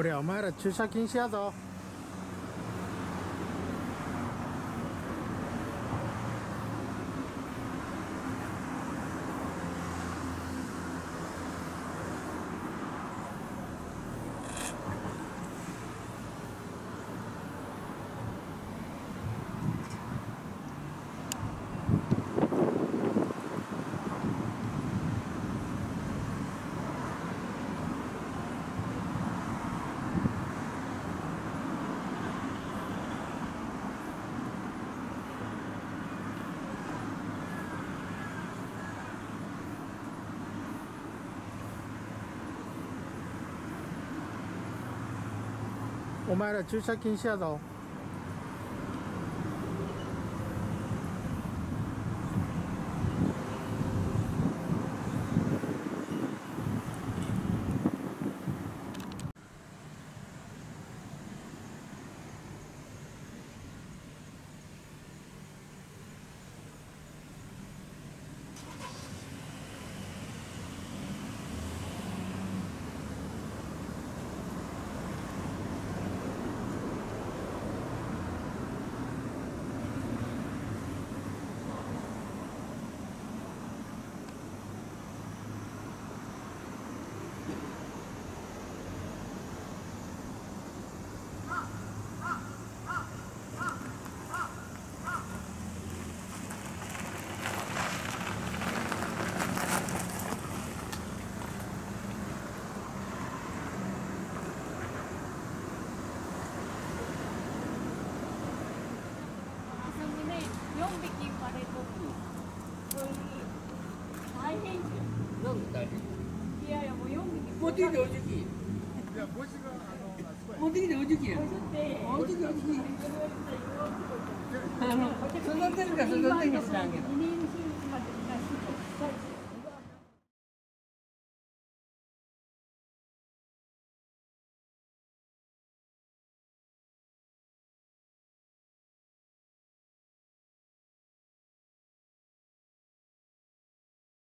これお前ら駐車禁止やぞ。お前ら駐車禁止やぞ。持ってきておじき。